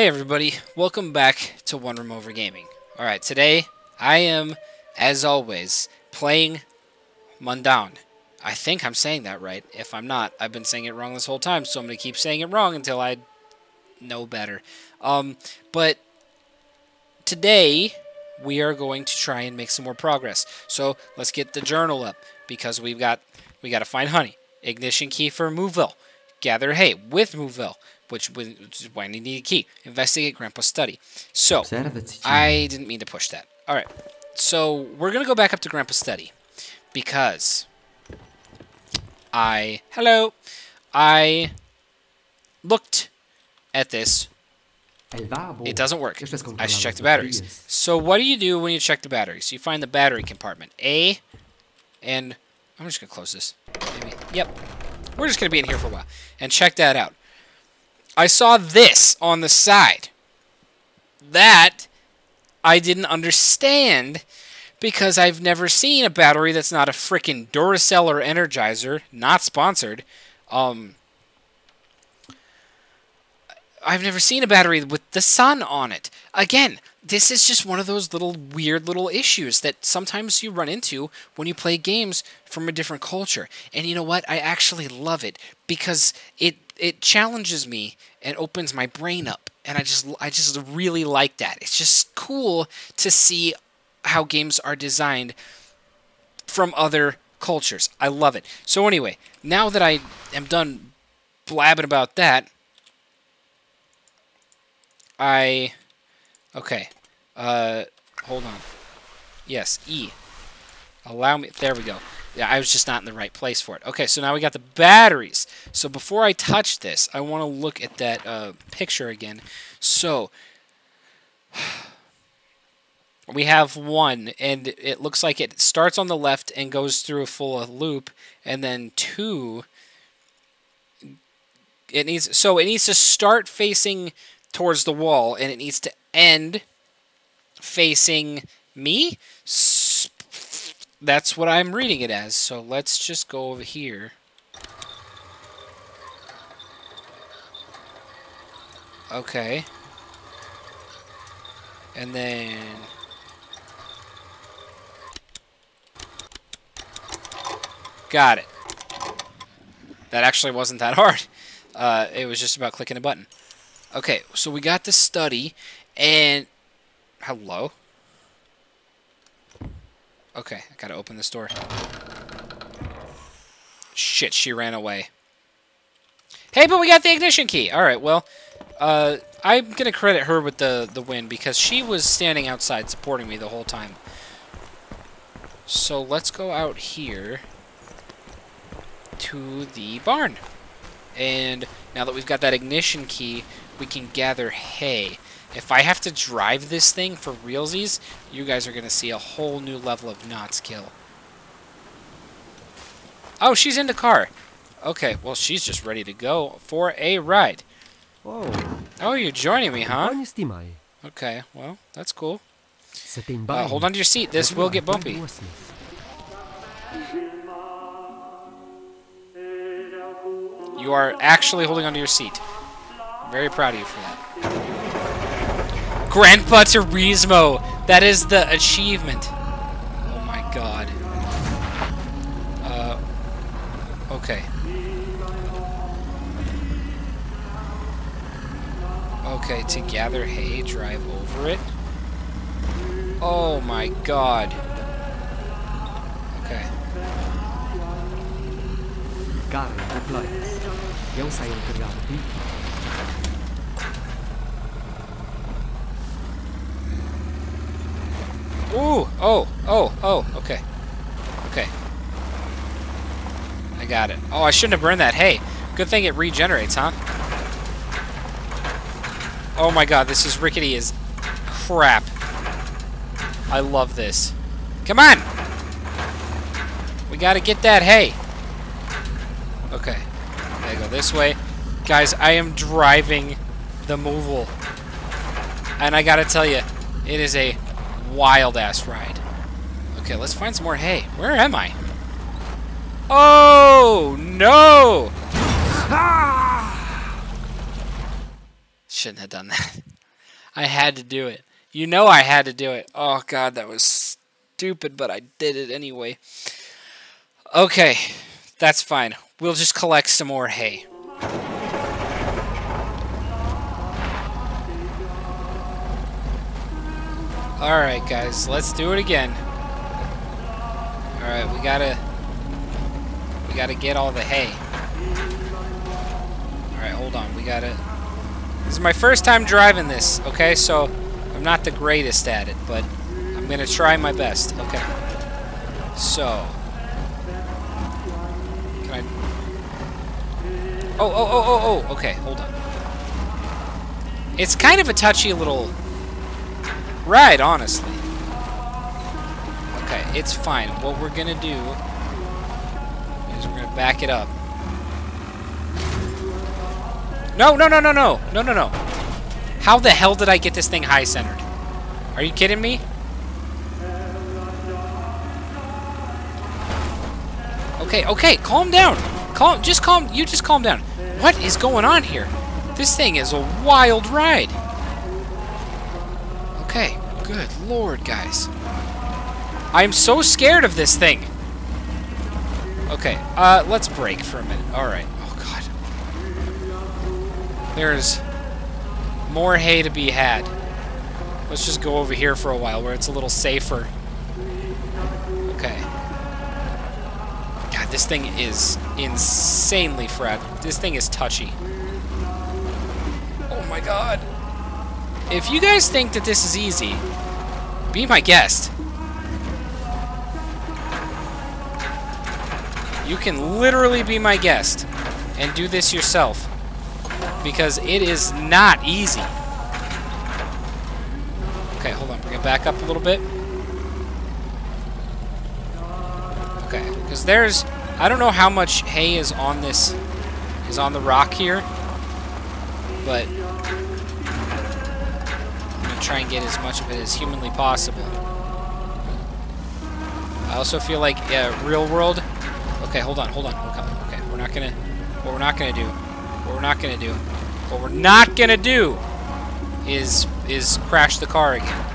Hey everybody, welcome back to OneRoomOver Gaming. Alright, today I am, as always, playing Mundaun. I think I'm saying that right. If I'm not, I've been saying it wrong this whole time, so I'm going to keep saying it wrong until I know better. But today we are going to try and make some more progress. So let's get the journal up, because we got to find honey. Ignition key for Muvel. Gather hay with Muvel, which is why I need a key. Investigate Grandpa's study. So, I didn't mean to push that. Alright, so we're going to go back up to Grandpa's study. Because I looked at this. It doesn't work. I should check the batteries. So what do you do when you check the batteries? You find the battery compartment. And I'm just going to close this. Maybe. Yep. We're just going to be in here for a while. And check that out. I saw this on the side. That I didn't understand because I've never seen a battery that's not a frickin' Duracell or Energizer, not sponsored. I've never seen a battery with the sun on it. Again, this is just one of those little weird little issues that sometimes you run into when you play games from a different culture. And you know what? I actually love it because it challenges me and opens my brain up, and I just really like that. It's just cool to see how games are designed from other cultures. I love it. So anyway, now that I am done blabbing about that, hold on. Yes, E. Allow me. There we go. Yeah, I was just not in the right place for it. Okay, so now we got the batteries. So before I touch this, I want to look at that picture again. So we have one, and it looks like it starts on the left and goes through a full loop, and then two. It needs to start facing towards the wall, and it needs to end facing me. That's what I'm reading it as, so let's just go over here. Okay. And then got it. That actually wasn't that hard. It was just about clicking a button. Okay, so we got the study, and hello? Okay, I gotta open this door. Shit, she ran away. Hey, but we got the ignition key! Alright, well, I'm gonna credit her with the win, because she was standing outside supporting me the whole time. So let's go out here to the barn. And now that we've got that ignition key, we can gather hay. If I have to drive this thing for realsies, you guys are going to see a whole new level of not skill. Oh, she's in the car. Okay, well, she's just ready to go for a ride. Whoa. Oh, you're joining me, huh? Okay, well, that's cool. Hold on to your seat. This will get bumpy. You are actually holding onto your seat. I'm very proud of you for that. Grandpa Turismo! That is the achievement. Oh my god. Okay. Okay, to gather hay, drive over it. Oh my god. Okay. Got it. Ooh! Oh! Oh! Oh! Okay. Okay. I got it. Oh, I shouldn't have burned that hay. Good thing it regenerates, huh? Oh my god, this is rickety as crap. I love this. Come on! We gotta get that hay! Okay. I go this way. Guys, I am driving the Muvel. And I gotta tell you, it is a wild ass ride. Okay, let's find some more hay. Where am I? Oh no! Ah! shouldn't have done that. I had to do it. You know I had to do it. Oh god, that was stupid, but I did it anyway. Okay, that's fine. We'll just collect some more hay. Alright guys, let's do it again. Alright, we gotta get all the hay. Alright, hold on, we gotta... This is my first time driving this, okay? So, I'm not the greatest at it, but I'm gonna try my best, okay? So... Can I... Oh, okay, hold on. It's kind of a touchy little... ride, honestly. Okay, it's fine. What we're gonna do is we're gonna back it up. No. How the hell did I get this thing high-centered? Are you kidding me? Okay, calm down. Just calm down. What is going on here? This thing is a wild ride. Okay, good lord, guys. I'm so scared of this thing. Okay, let's brake for a minute. Alright, oh god. There's more hay to be had. Let's just go over here for a while where it's a little safer. Okay. God, this thing is insanely fragile. This thing is touchy. Oh my god. If you guys think that this is easy, be my guest. You can literally be my guest and do this yourself, because it is not easy. Okay, hold on. We're gonna back up a little bit. Okay, because there's... I don't know how much hay is on this... is on the rock here, but... try and get as much of it as humanly possible. I also feel like, yeah, real world. Okay, hold on. Okay, what we're not gonna do is crash the car again.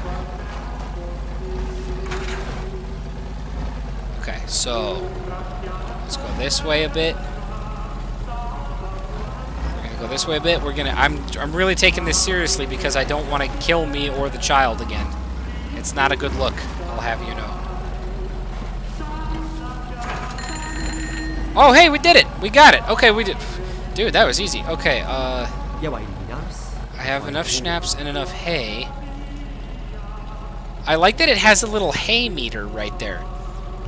Okay, so let's go this way a bit. We're gonna... I'm really taking this seriously because I don't want to kill me or the child again. It's not a good look, I'll have you know. Oh hey, we did it! We got it! Okay, we did... Dude, that was easy. Okay, I have enough schnapps and enough hay. I like that it has a little hay meter right there. I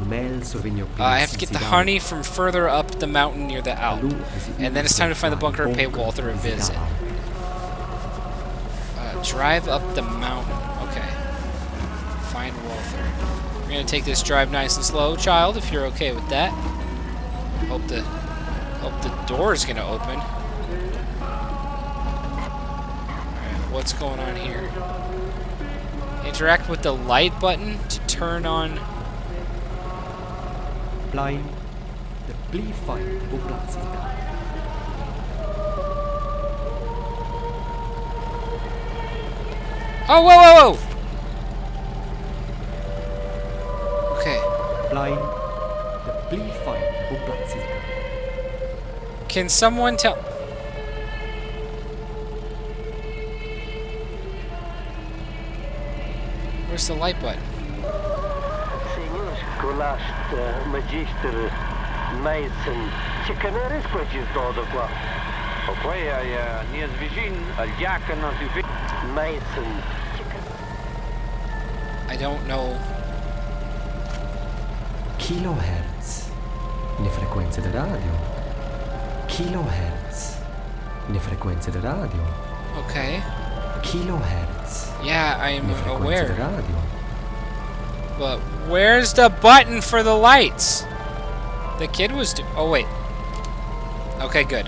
have to get the honey from further up the mountain near the Alps, and then it's time to find the bunker and pay Walther a visit. Drive up the mountain. Okay. Find Walther. We're gonna take this drive nice and slow, child, if you're okay with that. Hope the door's gonna open. Alright, what's going on here? Interact with the light button to turn on... Oh, whoa! Okay. Can someone tell... Where's the light button? I don't know. Kilohertz, le frequenze della radio. Kilohertz, le frequenze della radio. Okay. Kilohertz. Yeah, I am aware. But where's the button for the lights? The kid was... Oh, wait. Okay, good.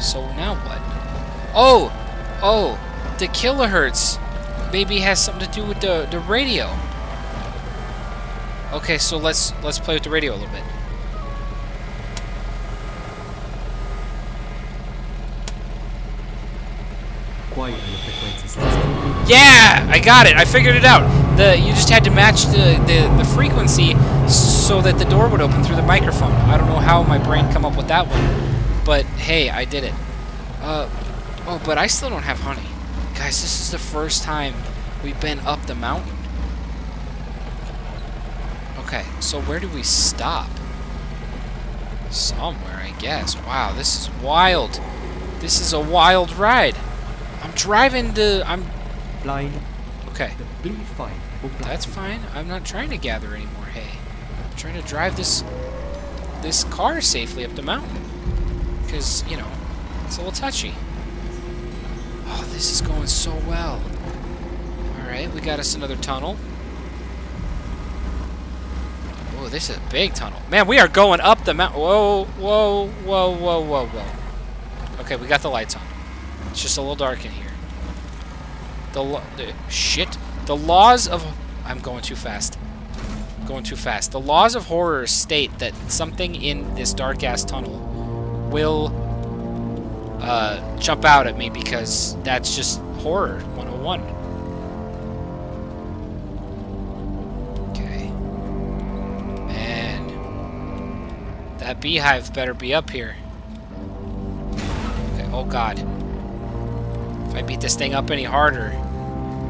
So now what? Oh! The kilohertz maybe has something to do with the radio. Okay, so let's play with the radio a little bit. quiet in the frequency sensitivity. Yeah, I got it. I figured it out. You just had to match the frequency so that the door would open through the microphone. I don't know how my brain come up with that one, but hey, I did it. Oh, but I still don't have honey. Guys, this is the first time we've been up the mountain. Okay, so where do we stop? Somewhere, I guess. Wow, this is wild. This is a wild ride. I'm driving the... I'm... blind. Okay. That's fine. I'm not trying to gather anymore hay. I'm trying to drive this car safely up the mountain. Because, you know, it's a little touchy. Oh, this is going so well. Alright, we got us another tunnel. Oh, this is a big tunnel. Man, we are going up the mountain. Whoa, whoa, whoa, whoa, whoa, whoa. Okay, we got the lights on. It's just a little dark in here. The laws of... I'm going too fast. I'm going too fast. The laws of horror state that something in this dark-ass tunnel will jump out at me because that's just horror 101. That beehive better be up here. Okay, oh god. If I beat this thing up any harder.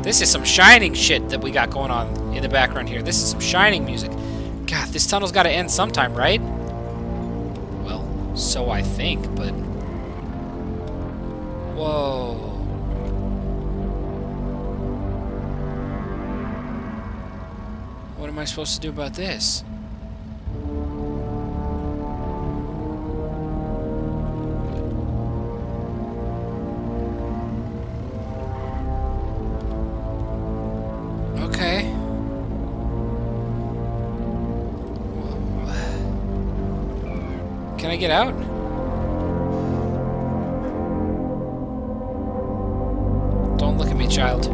This is some Shining shit that we got going on in the background here. This is some Shining music. God, this tunnel's gotta end sometime, right? Well, so I think, but... Whoa. What am I supposed to do about this? Can I get out? Don't look at me, child.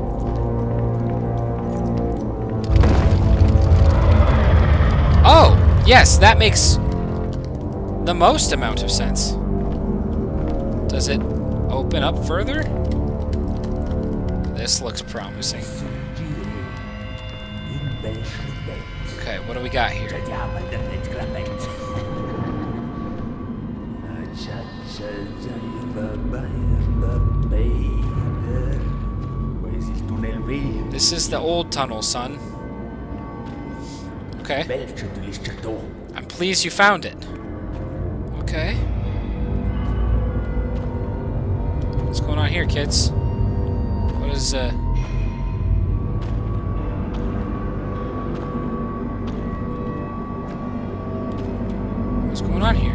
Oh! Yes, that makes the most amount of sense. Does it open up further? This looks promising. Okay, what do we got here? This is the old tunnel, son. Okay. I'm pleased you found it. Okay. What's going on here, kids? What is, what's going on here?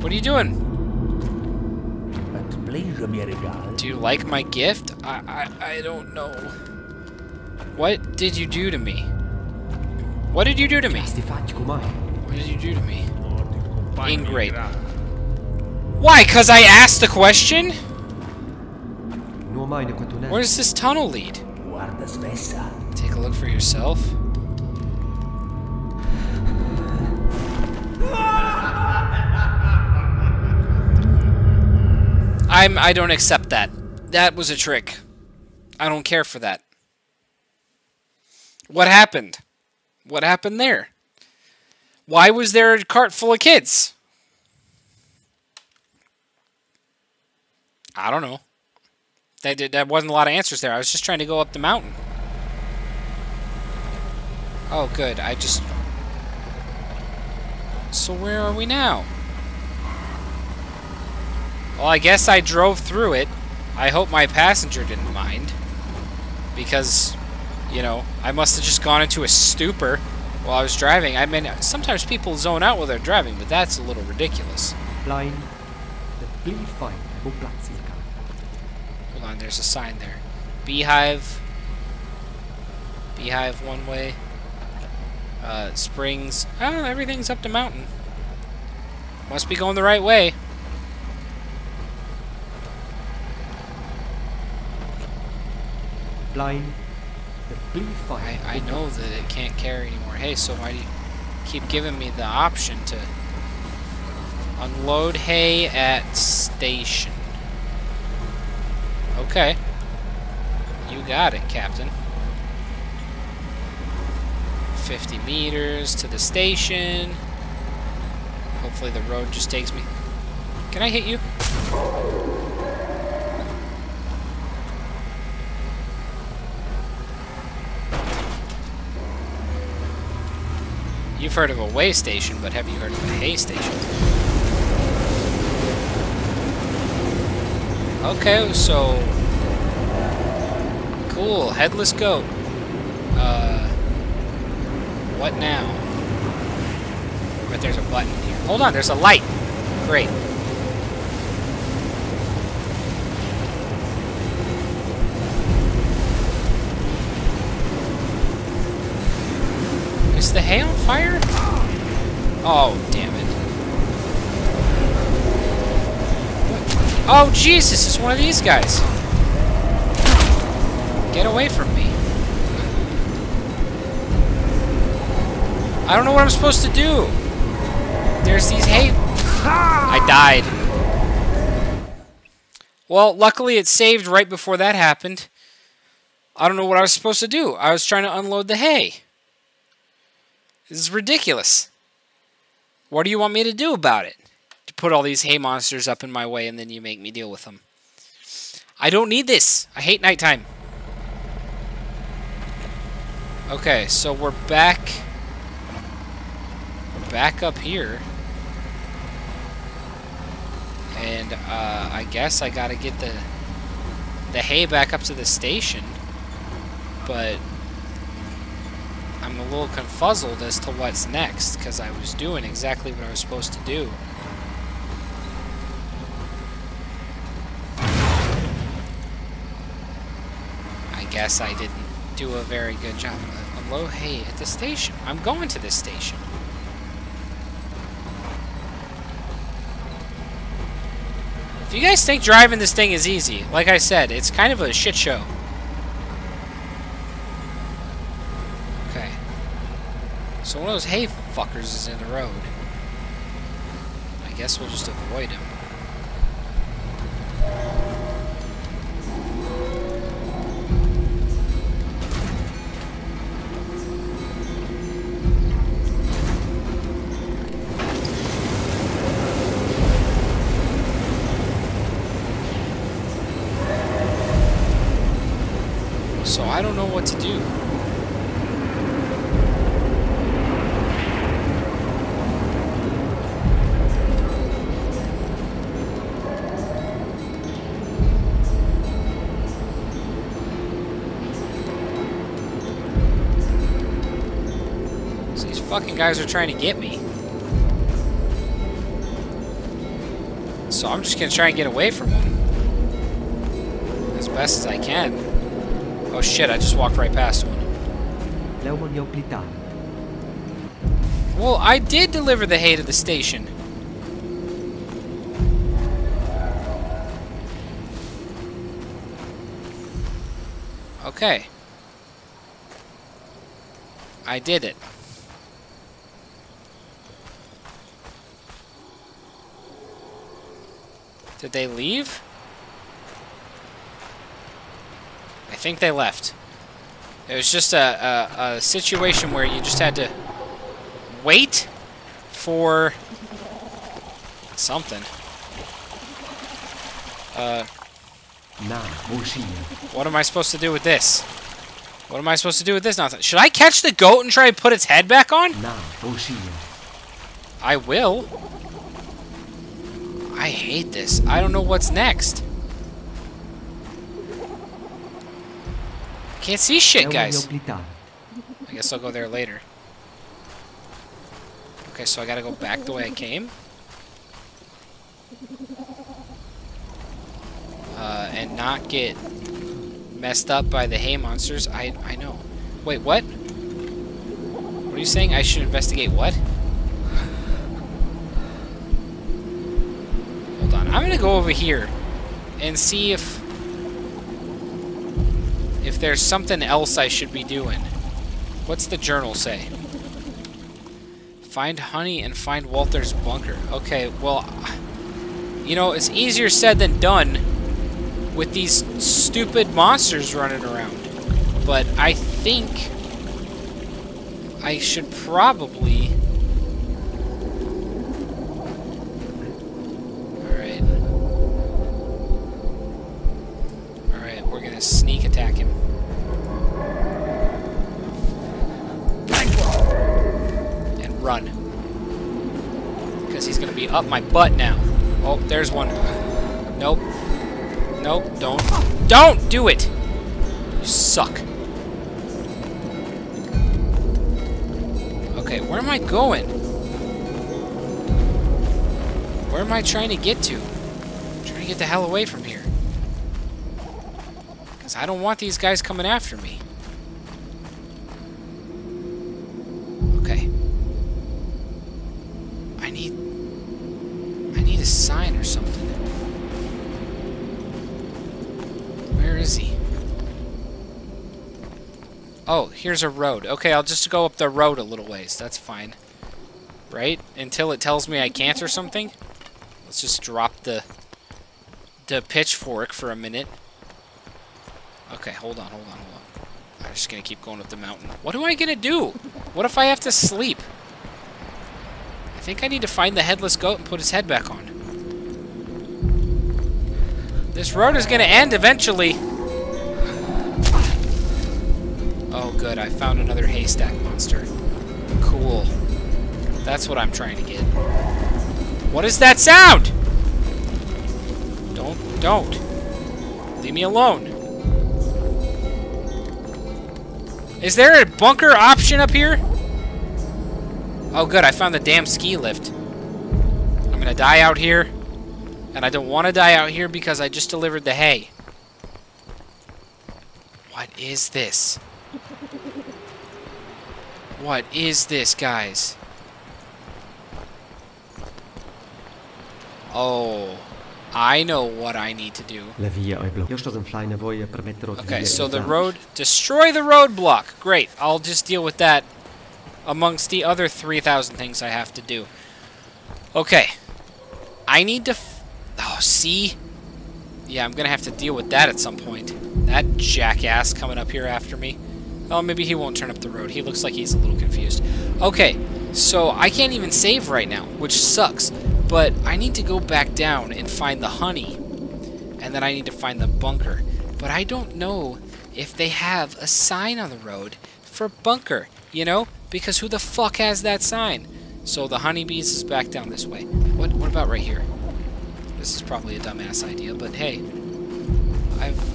What are you doing? Do you like my gift? I don't know. What did you do to me? What did you do to me? What did you do to me? Ingrate. Why? Because I asked the question? Where does this tunnel lead? Take a look for yourself. I don't accept that. That was a trick. I don't care for that. What happened? What happened there? Why was there a cart full of kids? I don't know. That wasn't a lot of answers there. I was just trying to go up the mountain. Oh, good. I just... So where are we now? Well, I guess I drove through it. I hope my passenger didn't mind. Because, you know, I must have just gone into a stupor while I was driving. I mean, sometimes people zone out while they're driving, but that's a little ridiculous. Hold on, there's a sign there. Beehive. Beehive one way. Springs. Oh, everything's up the mountain. Must be going the right way. I know that it can't carry anymore. Hey, so why do you keep giving me the option to unload hay at station? Okay. You got it, Captain. 50 meters to the station. Hopefully the road just takes me. Can I hit you? You've heard of a way station, but have you heard of a hay station? Okay, so... cool, headless goat. What now? But there's a button here. Hold on, there's a light! Great. Is the hay on fire? Oh, damn it. What? Oh, Jesus, it's one of these guys. Get away from me. I don't know what I'm supposed to do. There's these hay... I died. Well, luckily it saved right before that happened. I don't know what I was supposed to do. I was trying to unload the hay. This is ridiculous. What do you want me to do about it? To put all these hay monsters up in my way and then you make me deal with them. I don't need this. I hate nighttime. Okay, so we're back... back up here, and I guess I gotta get the hay back up to the station, but I'm a little confuzzled as to what's next, because I was doing exactly what I was supposed to do. I guess I didn't do a very good job of low hay at the station. I'm going to this station. If you guys think driving this thing is easy, like I said, it's kind of a shit show. Okay. So one of those hay fuckers is in the road. I guess we'll just avoid him. So I don't know what to do. So these fucking guys are trying to get me. So I'm just gonna try and get away from them as best as I can. Oh shit, I just walked right past one. Well, I did deliver the hay to the station. Okay. I did it. Did they leave? I think they left. It was just a situation where you just had to wait for something. What am I supposed to do with this? What am I supposed to do with this? Nothing. Should I catch the goat and try to put its head back on? I will. I hate this. I don't know what's next. Can't see shit, guys. I guess I'll go there later. Okay, so I gotta go back the way I came. And not get messed up by the hay monsters. I know. Wait, what? What are you saying? I should investigate what? Hold on. I'm gonna go over here and see if... if there's something else I should be doing. What's the journal say? Find honey and find Walther's bunker. Okay, well, you know, it's easier said than done with these stupid monsters running around. But I think I should probably... Alright. Alright, we're gonna sneak attack him. And run. Because he's gonna be up my butt now. Oh, there's one. Nope. Nope, don't. Don't do it! You suck. Okay, where am I going? Where am I trying to get to? I'm trying to get the hell away from here. Because I don't want these guys coming after me. Okay. I need a sign or something. Where is he? Oh, here's a road. Okay, I'll just go up the road a little ways. That's fine. Right? Until it tells me I can't or something. Let's just drop the pitchfork for a minute. Okay, hold on, hold on, hold on. I'm just going to keep going up the mountain. What am I going to do? What if I have to sleep? I think I need to find the headless goat and put his head back on. This road is going to end eventually. Oh, good. I found another haystack monster. Cool. That's what I'm trying to get. What is that sound? Don't. Leave me alone. Is there a bunker option up here? Oh, good. I found the damn ski lift. I'm going to die out here. And I don't want to die out here because I just delivered the hay. What is this? What is this, guys? Oh, I know what I need to do. Okay, so the road... Destroy the roadblock. Great. I'll just deal with that amongst the other 3,000 things I have to do. Okay. I need to... Oh, see? Yeah, I'm gonna have to deal with that at some point. That jackass coming up here after me. Oh, maybe he won't turn up the road. He looks like he's a little confused. Okay, so I can't even save right now, which sucks. But I need to go back down and find the honey. And then I need to find the bunker. But I don't know if they have a sign on the road for bunker, you know? Because who the fuck has that sign? So the honeybees is back down this way. What about right here? This is probably a dumbass idea, but hey,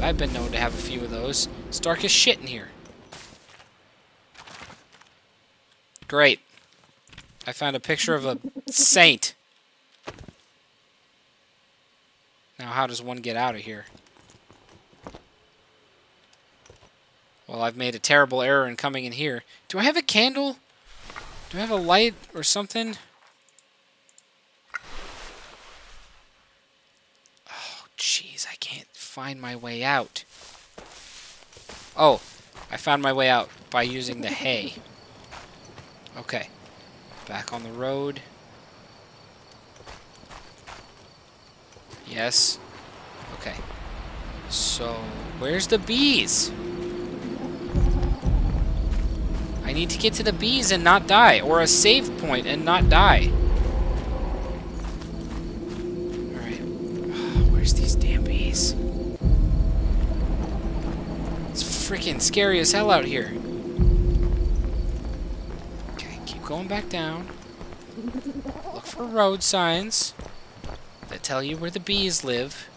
I've been known to have a few of those. It's dark as shit in here. Great. I found a picture of a saint. Now, how does one get out of here? Well, I've made a terrible error in coming in here. Do I have a candle? Do I have a light or something? Jeez, I can't find my way out. Oh, I found my way out by using the hay. Okay. Back on the road. Yes. Okay. So, where's the bees? I need to get to the bees and not die, or a save point and not die. Freaking scary as hell out here. Okay, keep going back down. Look for road signs that tell you where the bees live.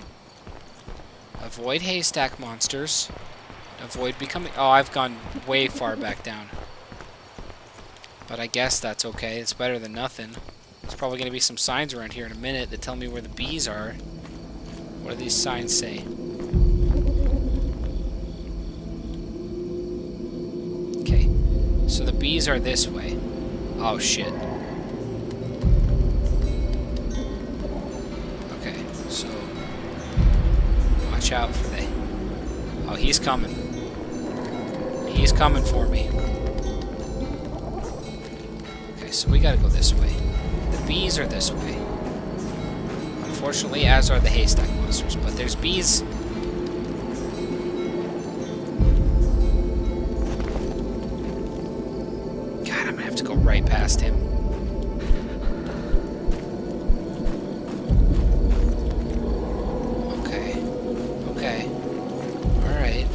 Avoid haystack monsters. Avoid becoming... Oh, I've gone way far back down. But I guess that's okay. It's better than nothing. There's probably going to be some signs around here in a minute that tell me where the bees are. What do these signs say? So the bees are this way. Oh, shit. Okay, so... Watch out for the... Oh, he's coming. He's coming for me. Okay, so we gotta go this way. The bees are this way. Unfortunately, as are the haystack monsters, but there's bees right past him. Okay. Okay. Alright.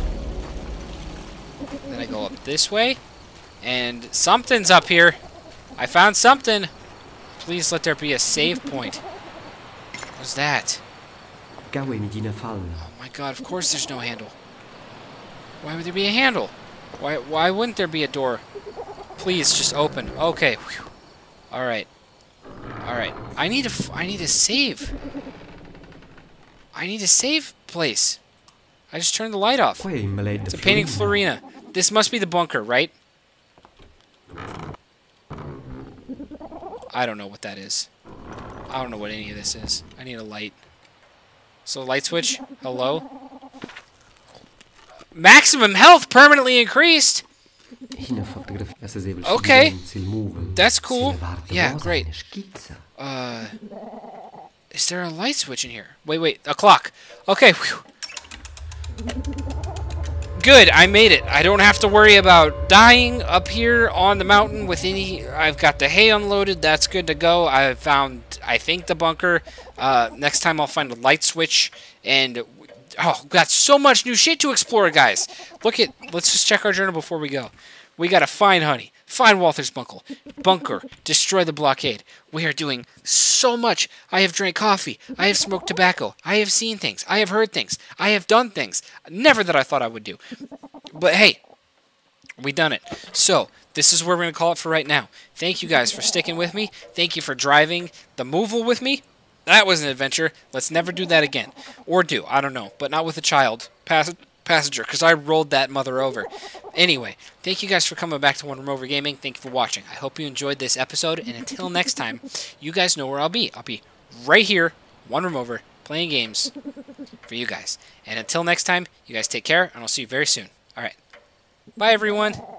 Then I go up this way. And something's up here. I found something. Please let there be a save point. What's that? Oh my god, of course there's no handle. Why would there be a handle? Why wouldn't there be a door? Please, just open. Okay. Alright. Alright. I need a save. I need a save place. I just turned the light off. It's a painting of Florina. This must be the bunker, right? I don't know what that is. I don't know what any of this is. I need a light. So light switch, hello? Maximum health permanently increased! Okay, that's cool. Yeah, great. Is there a light switch in here? Wait, a clock. Okay, good, I made it. I don't have to worry about dying up here on the mountain with any... I've got the hay unloaded, that's good to go. I found... I think the bunker. Next time I'll find a light switch, and oh, got so much new shit to explore, guys. Look at, let's just check our journal before we go. We gotta find honey, find Walther's bunker, destroy the blockade. We are doing so much. I have drank coffee. I have smoked tobacco. I have seen things. I have heard things. I have done things never that I thought I would do. But hey, we done it. So. This is where we're going to call it for right now. Thank you guys for sticking with me. Thank you for driving the Muvel with me. That was an adventure. Let's never do that again. Or do. I don't know. But not with a child. Passenger. Because I rolled that mother over. Anyway, thank you guys for coming back to OneRoomOver Gaming. Thank you for watching. I hope you enjoyed this episode. And until next time, you guys know where I'll be. I'll be right here, OneRoomOver, playing games for you guys. And until next time, you guys take care. And I'll see you very soon. All right. Bye, everyone.